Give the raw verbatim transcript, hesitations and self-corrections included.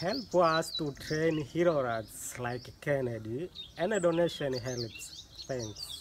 help us to train heroes like Kennedy. Any donation helps. Thanks.